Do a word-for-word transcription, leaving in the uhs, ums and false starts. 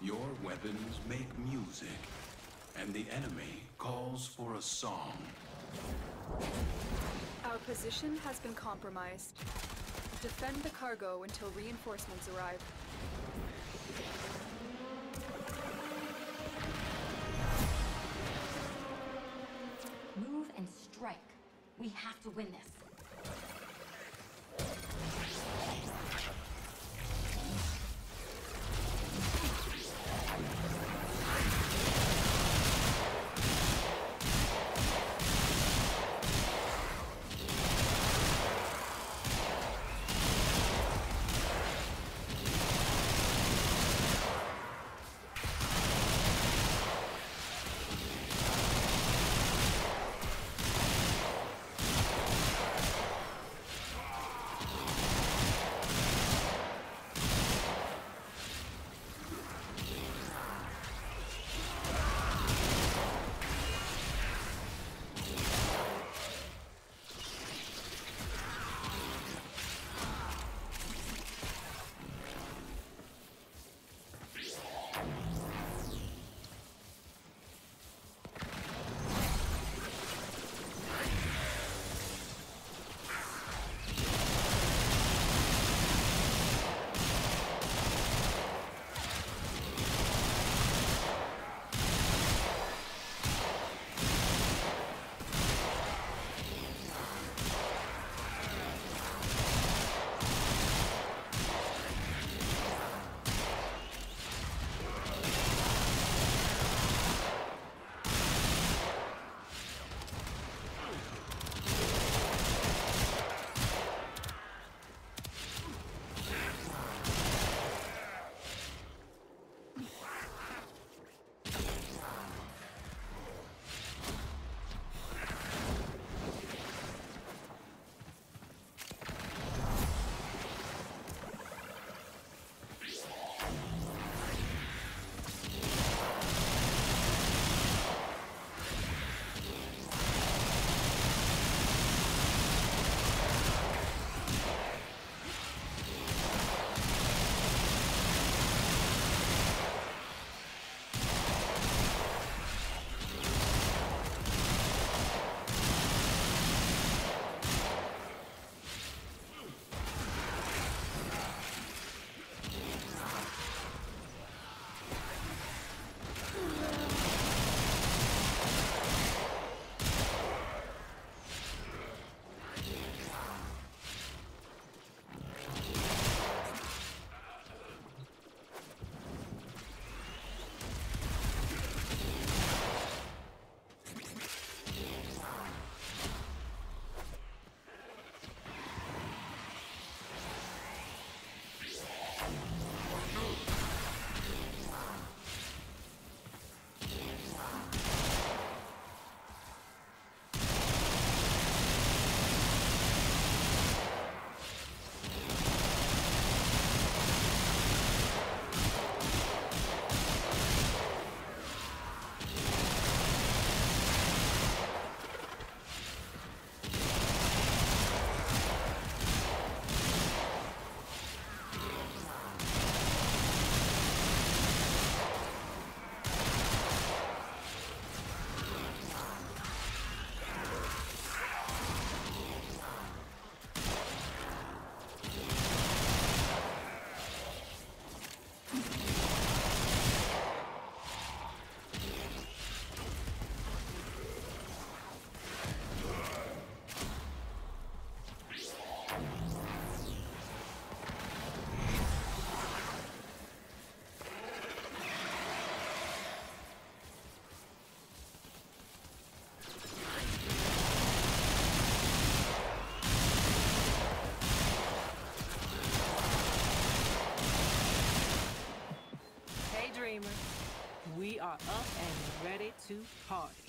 Your weapons make music, and the enemy calls for a song. Our position has been compromised. Defend the cargo until reinforcements arrive. Move and strike. We have to win this. We are up and ready to party.